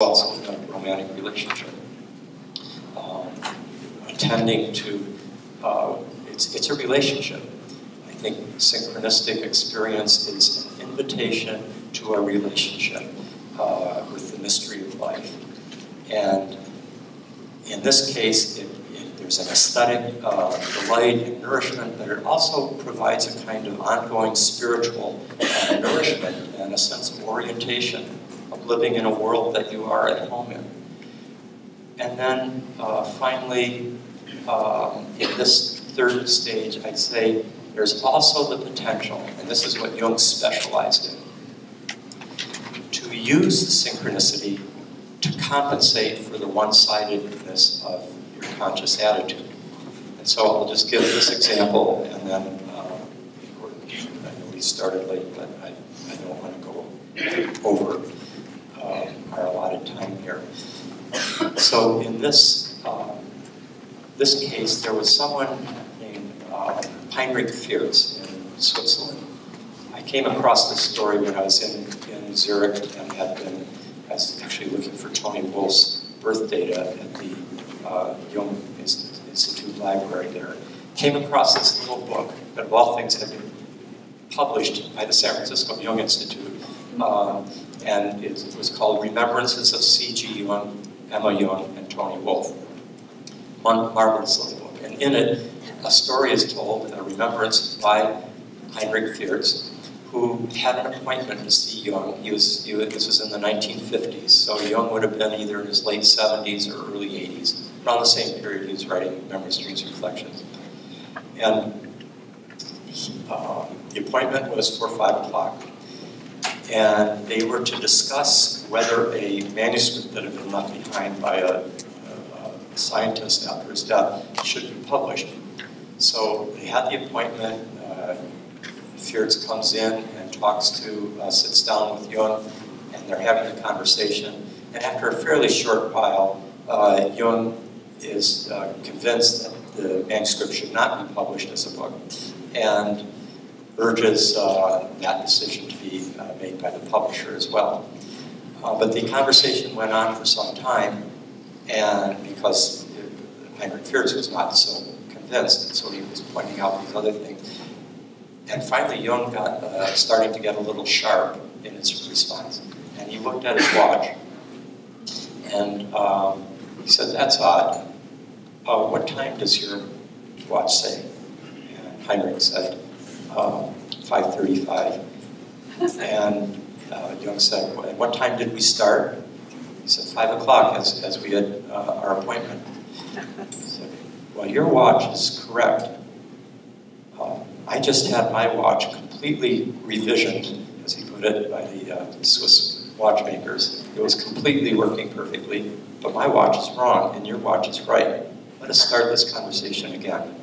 thoughts in a romantic relationship. Attending to, it's a relationship. I think synchronistic experience is an invitation to a relationship with the mystery of life. And in this case, there's an aesthetic delight and nourishment, but it also provides a kind of ongoing spiritual nourishment and a sense of orientation of living in a world that you are at home in. And then finally, in this third stage, I'd say there's also the potential, and this is what Jung specialized in, to use the synchronicity to compensate for the one-sidedness of your conscious attitude. And so I'll just give this example, and then I know we started late, but I don't want to go over our allotted time here. So in this this case, there was someone named Heinrich Fierz in Switzerland. I came across this story when I was in Zurich and had been, I was actually looking for Toni Wolff's birth data at the Jung Institute library there. Came across this little book that, of all things, had been published by the San Francisco Jung Institute, and it was called Remembrances of C.G. Jung, Emma Jung, and Toni Wolff. One marvelous little book. And in it, a story is told, a remembrance by Heinrich Fierz, who had an appointment to see Jung. This was in the 1950s, so Jung would have been either in his late 70s or early 80s, around the same period he was writing Memories, Dreams, Reflections. And the appointment was for 5 o'clock. And they were to discuss whether a manuscript that had been left behind by a scientist after his death should be published. So they had the appointment. Fierz comes in and talks to, sits down with Jung, and they're having a conversation. And after a fairly short while, Jung is convinced that the manuscript should not be published as a book, and urges that decision to be made by the publisher as well. But the conversation went on for some time, and because Heinrich Fierz was not so convinced, and so he was pointing out these other things. And finally, Jung got, started to get a little sharp in his response. And he looked at his watch, and he said, "That's odd. What time does your watch say?" And Heinrich said, 5:35. And Jung said, "What time did we start?" He said, 5 o'clock, as we had our appointment. He said, "Well, your watch is correct. I just had my watch completely revisioned," as he put it, by the Swiss watchmakers. "It was completely working perfectly, but my watch is wrong and your watch is right. Let us start this conversation again."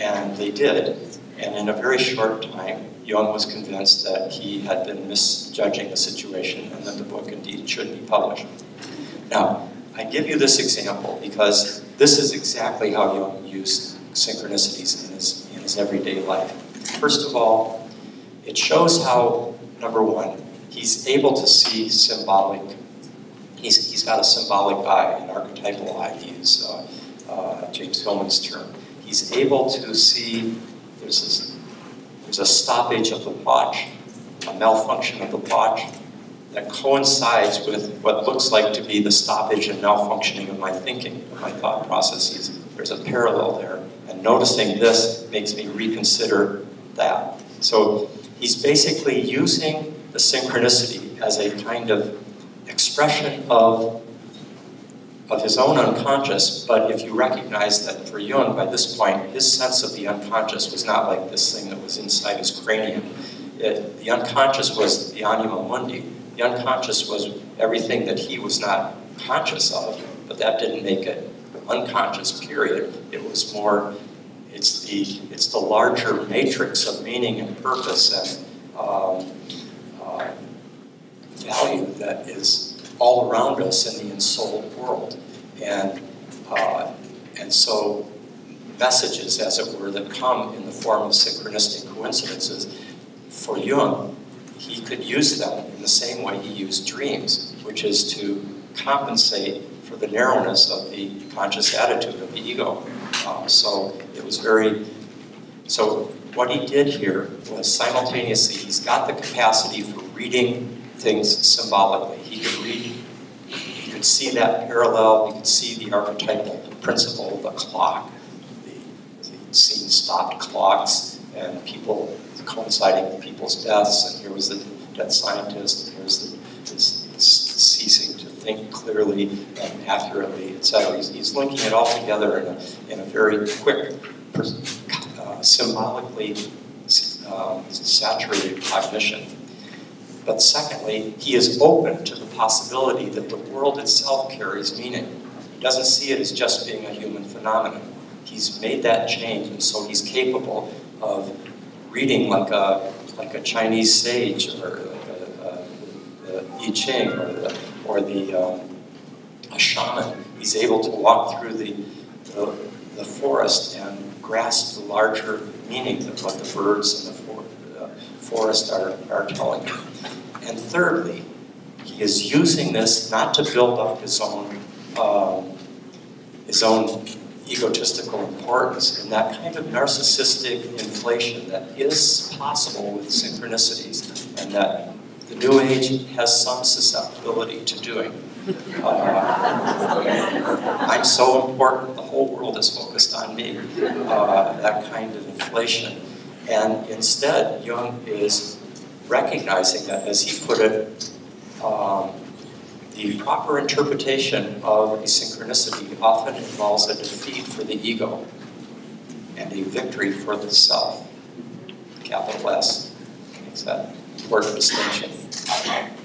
And they did. And in a very short time, Jung was convinced that he had been misjudging the situation and that the book indeed should be published. Now, I give you this example because this is exactly how Jung used synchronicities in his everyday life. First of all, it shows how, number one, he's able to see symbolic. He's got a symbolic eye, an archetypal eye. He used James Hillman's term. He's able to see there's a stoppage of the watch, a malfunction of the watch, that coincides with what looks like to be the stoppage and malfunctioning of my thinking, of my thought processes. There's a parallel there. And noticing this makes me reconsider that. So he's basically using the synchronicity as a kind of expression of his own unconscious. But if you recognize that for Jung, by this point, his sense of the unconscious was not like this thing that was inside his cranium. The unconscious was the anima mundi. The unconscious was everything that he was not conscious of, but that didn't make it unconscious, period. It was more, it's the larger matrix of meaning and purpose and value that is all around us in the ensouled world. And so messages, as it were, that come in the form of synchronistic coincidences, for Jung, he could use that in the same way he used dreams, which is to compensate for the narrowness of the conscious attitude of the ego. So what he did here was simultaneously, he's got the capacity for reading things symbolically. He could read, he could see that parallel, he could see the archetypal principle, the clock. He'd seen stopped clocks and people coinciding with people's deaths, and here was the dead scientist, and here's this ceasing to think clearly and accurately, etc. He's linking it all together in a very quick, symbolically saturated cognition. But secondly, he is open to the possibility that the world itself carries meaning. He doesn't see it as just being a human phenomenon. He's made that change, and so he's capable of reading like a Chinese sage, or the I Ching, or a shaman. He's able to walk through the forest and grasp the larger meaning of what the birds in the forest are telling him. And thirdly, he is using this not to build up his own egotistical importance, and that kind of narcissistic inflation that is possible with synchronicities, and that the New Age has some susceptibility to doing. I'm so important, the whole world is focused on me, that kind of inflation. And instead, Jung is recognizing that, as he put it, the proper interpretation of a synchronicity often involves a defeat for the ego and a victory for the self, capital S. It's that important distinction.